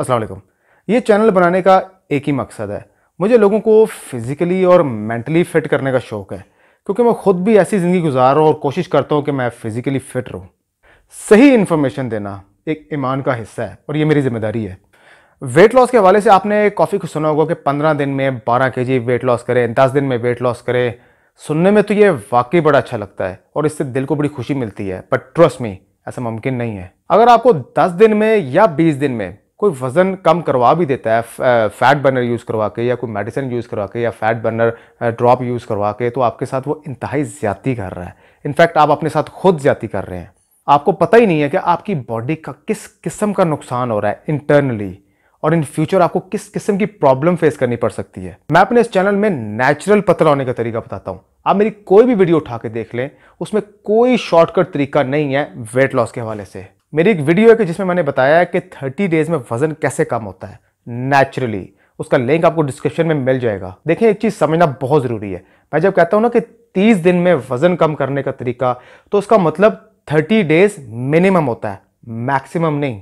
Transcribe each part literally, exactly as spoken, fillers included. अस्सलाम वालेकुम। ये चैनल बनाने का एक ही मकसद है, मुझे लोगों को फ़िज़िकली और मेंटली फ़िट करने का शौक़ है, क्योंकि मैं ख़ुद भी ऐसी ज़िंदगी गुजार रहा हूँ और कोशिश करता हूँ कि मैं फ़िज़िकली फ़िट रहूँ। सही इन्फॉर्मेशन देना एक ईमान का हिस्सा है और ये मेरी ज़िम्मेदारी है। वेट लॉस के हवाले से आपने काफ़ी कुछ सुना होगा कि पंद्रह दिन में बारह के जी वेट लॉस करें, दस दिन में वेट लॉस करें। सुनने में तो ये वाकई बड़ा अच्छा लगता है और इससे दिल को बड़ी खुशी मिलती है, बट ट्रस्ट मी, ऐसा मुमकिन नहीं है। अगर आपको दस दिन में या बीस दिन में कोई वज़न कम करवा भी देता है फैट बर्नर यूज़ करवा के या कोई मेडिसिन यूज़ करवा के या फैट बर्नर ड्रॉप यूज़ करवा के, तो आपके साथ वो इंतहाई ज़्यादती कर रहा है। इनफैक्ट आप अपने साथ खुद ज़्यादती कर रहे हैं। आपको पता ही नहीं है कि आपकी बॉडी का किस किस्म का नुकसान हो रहा है इंटरनली, और इन फ्यूचर आपको किस किस्म की प्रॉब्लम फेस करनी पड़ सकती है। मैं अपने इस चैनल में नेचुरल पतला होने का तरीका बताता हूँ। आप मेरी कोई भी वीडियो उठा के देख लें, उसमें कोई शॉर्टकट तरीका नहीं है वेट लॉस के हवाले से। मेरी एक वीडियो है कि जिसमें मैंने बताया है कि थर्टी डेज़ में वज़न कैसे कम होता है नेचुरली। उसका लिंक आपको डिस्क्रिप्शन में मिल जाएगा। देखें, एक चीज़ समझना बहुत ज़रूरी है। मैं जब कहता हूँ ना कि तीस दिन में वज़न कम करने का तरीका, तो उसका मतलब थर्टी डेज़ मिनिमम होता है, मैक्सिमम नहीं।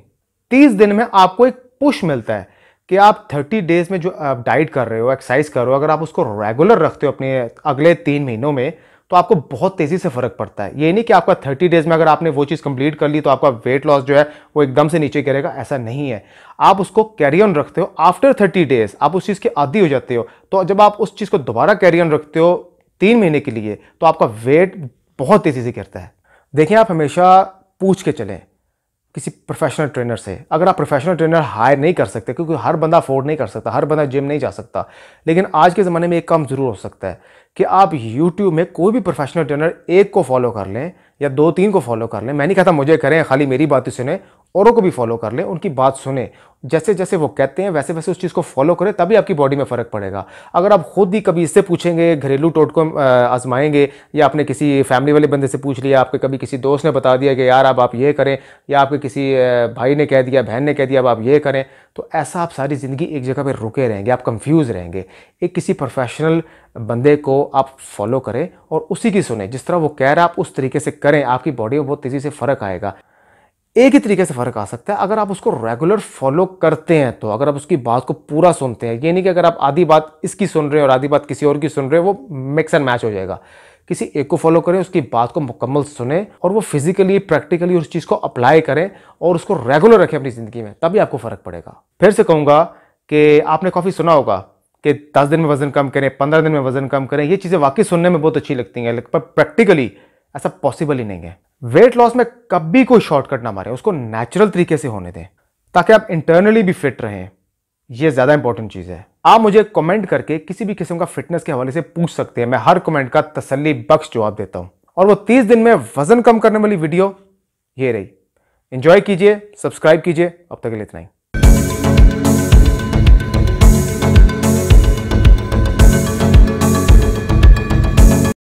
तीस दिन में आपको एक पुश मिलता है कि आप थर्टी डेज़ में जो आप डाइट कर रहे हो, एक्सरसाइज कर रहे हो, अगर आप उसको रेगुलर रखते हो अपने अगले तीन महीनों में, तो आपको बहुत तेज़ी से फ़र्क पड़ता है। ये नहीं कि आपका थर्टी डेज़ में अगर आपने वो चीज़ कंप्लीट कर ली तो आपका वेट लॉस जो है वो एकदम से नीचे गिरेगा, ऐसा नहीं है। आप उसको कैरी ऑन रखते हो, आफ्टर थर्टी डेज़ आप उस चीज़ के आदी हो जाते हो। तो जब आप उस चीज़ को दोबारा कैरी ऑन रखते हो तीन महीने के लिए, तो आपका वेट बहुत तेज़ी से गिरता है। देखिए, आप हमेशा पूछ के चलें किसी प्रोफेशनल ट्रेनर से। अगर आप प्रोफेशनल ट्रेनर हायर नहीं कर सकते, क्योंकि हर बंदा अफोर्ड नहीं कर सकता, हर बंदा जिम नहीं जा सकता, लेकिन आज के ज़माने में एक काम ज़रूर हो सकता है कि आप यूट्यूब में कोई भी प्रोफेशनल ट्रेनर एक को फॉलो कर लें या दो तीन को फॉलो कर लें। मैं नहीं कहता मुझे करें, खाली मेरी बातें सुने, औरों को भी फॉलो कर लें, उनकी बात सुने, जैसे जैसे वो कहते हैं वैसे वैसे उस चीज़ को फॉलो करें, तभी आपकी बॉडी में फ़र्क पड़ेगा। अगर आप खुद ही कभी इससे पूछेंगे, घरेलू टोटको आजमाएंगे, या आपने किसी फैमिली वाले बंदे से पूछ लिया, आपके कभी किसी दोस्त ने बता दिया कि यार अब आप ये करें, या आपके किसी भाई ने कह दिया, बहन ने कह दिया अब आप ये करें, तो ऐसा आप सारी ज़िंदगी एक जगह पर रुके रहेंगे, आप कंफ्यूज रहेंगे। एक किसी प्रोफेशनल बंदे को आप फॉलो करें और उसी की सुने, जिस तरह वो कह रहा है आप उस तरीके से करें, आपकी बॉडी में बहुत तेज़ी से फ़र्क आएगा। एक ही तरीके से फ़र्क आ सकता है, अगर आप उसको रेगुलर फॉलो करते हैं। तो अगर आप उसकी बात को पूरा सुनते हैं, ये नहीं कि अगर आप आधी बात इसकी सुन रहे हैं और आधी बात किसी और की सुन रहे हैं, वो मिक्स एंड मैच हो जाएगा। किसी एक को फॉलो करें, उसकी बात को मुकम्मल सुने और वो फिज़िकली प्रैक्टिकली उस चीज़ को अप्लाई करें और उसको रेगुलर रखें अपनी ज़िंदगी में, तभी आपको फ़र्क पड़ेगा। फिर से कहूँगा कि आपने काफ़ी सुना होगा कि दस दिन में वज़न कम करें, पंद्रह दिन में वज़न कम करें। ये चीज़ें वाकई सुनने में बहुत अच्छी लगती हैं, लेकिन प्रैक्टिकली ऐसा पॉसिबल ही नहीं है। वेट लॉस में कभी कोई शॉर्टकट ना मारें, उसको नेचुरल तरीके से होने दें, ताकि आप इंटरनली भी फिट रहें। ये ज़्यादा इंपॉर्टेंट चीज़ है। आप मुझे कमेंट करके किसी भी किस्म का फिटनेस के हवाले से पूछ सकते हैं, मैं हर कमेंट का तसल्ली बख्श जवाब देता हूँ। और वो तीस दिन में वज़न कम करने वाली वीडियो ये रही। एंजॉय कीजिए, सब्सक्राइब कीजिए। अब तक के लिए इतना ही।